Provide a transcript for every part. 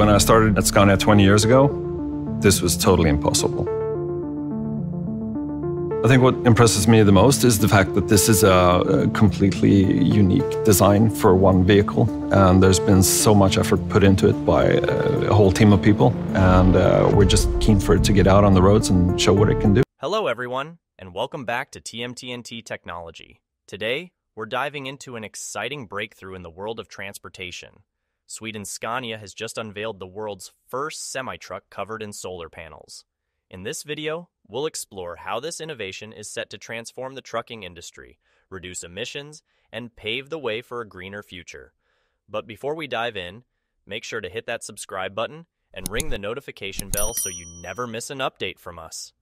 When I started at Scania 20 years ago, this was totally impossible. I think what impresses me the most is the fact that this is a completely unique design for one vehicle. And there's been so much effort put into it by a whole team of people. And we're just keen for it to get out on the roads and show what it can do. Hello, everyone, and welcome back to TMTNT Technology. Today, we're diving into an exciting breakthrough in the world of transportation. Sweden's Scania has just unveiled the world's first semi-truck covered in solar panels. In this video, we'll explore how this innovation is set to transform the trucking industry, reduce emissions, and pave the way for a greener future. But before we dive in, make sure to hit that subscribe button and ring the notification bell so you never miss an update from us.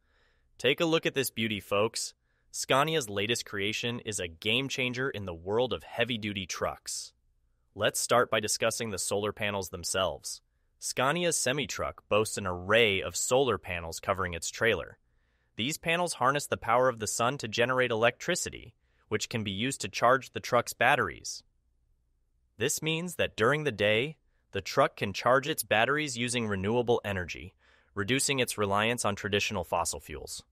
Take a look at this beauty, folks. Scania's latest creation is a game changer in the world of heavy-duty trucks. Let's start by discussing the solar panels themselves. Scania's semi-truck boasts an array of solar panels covering its trailer. These panels harness the power of the sun to generate electricity, which can be used to charge the truck's batteries. This means that during the day, the truck can charge its batteries using renewable energy, reducing its reliance on traditional fossil fuels.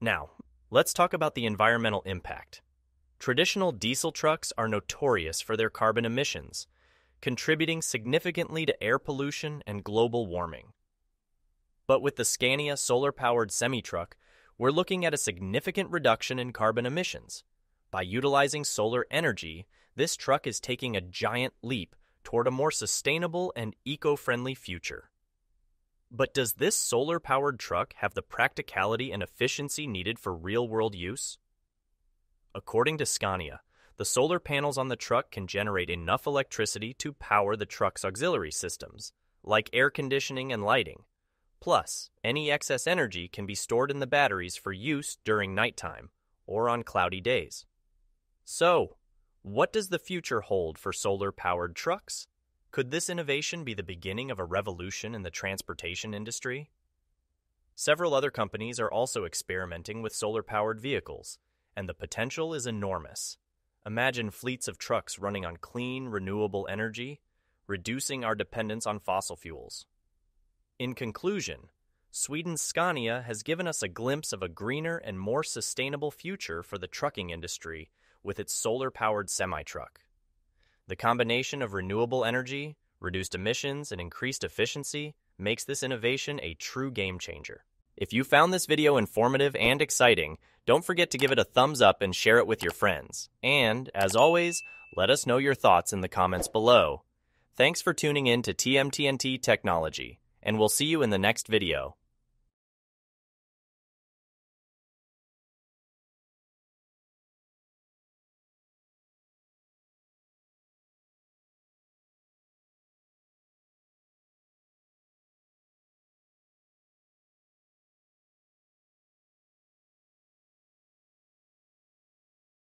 Now, let's talk about the environmental impact. Traditional diesel trucks are notorious for their carbon emissions, contributing significantly to air pollution and global warming. But with the Scania solar-powered semi-truck, we're looking at a significant reduction in carbon emissions. By utilizing solar energy, this truck is taking a giant leap toward a more sustainable and eco-friendly future. But does this solar-powered truck have the practicality and efficiency needed for real-world use? According to Scania, the solar panels on the truck can generate enough electricity to power the truck's auxiliary systems, like air conditioning and lighting. Plus, any excess energy can be stored in the batteries for use during nighttime or on cloudy days. So, what does the future hold for solar-powered trucks? Could this innovation be the beginning of a revolution in the transportation industry? Several other companies are also experimenting with solar-powered vehicles, and the potential is enormous. Imagine fleets of trucks running on clean, renewable energy, reducing our dependence on fossil fuels. In conclusion, Sweden's Scania has given us a glimpse of a greener and more sustainable future for the trucking industry with its solar-powered semi-truck. The combination of renewable energy, reduced emissions, and increased efficiency makes this innovation a true game-changer. If you found this video informative and exciting, don't forget to give it a thumbs up and share it with your friends. And, as always, let us know your thoughts in the comments below. Thanks for tuning in to TMTNT Technology, and we'll see you in the next video.